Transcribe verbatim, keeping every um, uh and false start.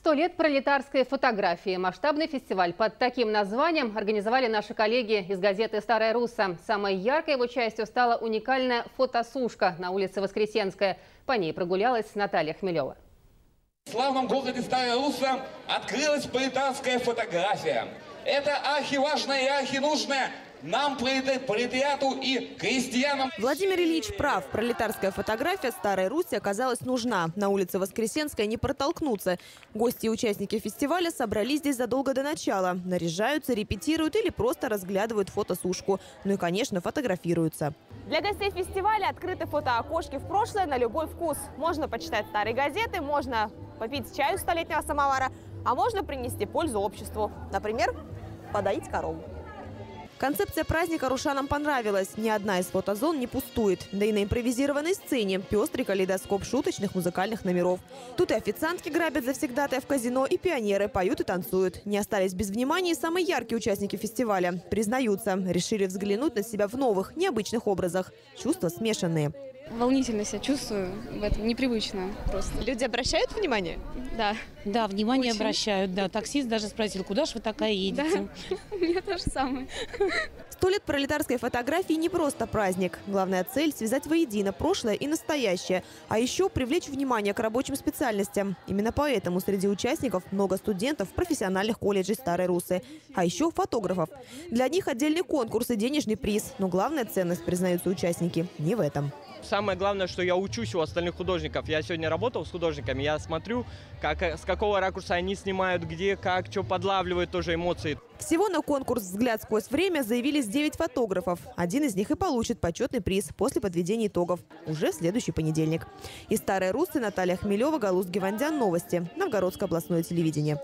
Сто лет пролетарской фотографии. Масштабный фестиваль под таким названием организовали наши коллеги из газеты «Старая Русса». Самой яркой его частью стала уникальная фотосушка на улице Воскресенская. По ней прогулялась Наталья Хмелева. В славном городе Старая Русса открылась пролетарская фотография. Это ахи-важное и ахи-нужное нам, пролетариату и крестьянам. Владимир Ильич прав. Пролетарская фотография Старой Руси оказалась нужна. На улице Воскресенской не протолкнуться. Гости и участники фестиваля собрались здесь задолго до начала. Наряжаются, репетируют или просто разглядывают фотосушку. Ну и, конечно, фотографируются. Для гостей фестиваля открыты фотоокошки в прошлое на любой вкус. Можно почитать старые газеты, можно попить чаю столетнего самовара, а можно принести пользу обществу. Например, подоить корову. Концепция праздника рушанам понравилась. Ни одна из фотозон не пустует. Да и на импровизированной сцене пестрый калейдоскоп шуточных музыкальных номеров. Тут и официантки грабят завсегдатая в казино, и пионеры поют и танцуют. Не остались без внимания и самые яркие участники фестиваля. Признаются, решили взглянуть на себя в новых, необычных образах. Чувства смешанные. Волнительно себя чувствую. В этом непривычно просто. Люди обращают внимание? Да. Да, внимание Очень. обращают. Да. Таксист даже спросил, куда же вы такая едете? У меня то же самое. Сто лет пролетарской фотографии не просто праздник. Главная цель – связать воедино прошлое и настоящее. А еще привлечь внимание к рабочим специальностям. Именно поэтому среди участников много студентов профессиональных колледжей Старой Руссы. А еще фотографов. Для них отдельный конкурс и денежный приз. Но главная ценность, признаются участники, не в этом. Самое главное, что я учусь у остальных художников. Я сегодня работал с художниками, я смотрю, как, с какого ракурса они снимают, где, как, что подлавливают тоже эмоции. Всего на конкурс «Взгляд сквозь время» заявились девять фотографов. Один из них и получит почетный приз после подведения итогов. Уже в следующий понедельник. Из Старой Руссы Наталья Хмелева, Галуз Гевандян. Новости. Новгородское областное телевидение.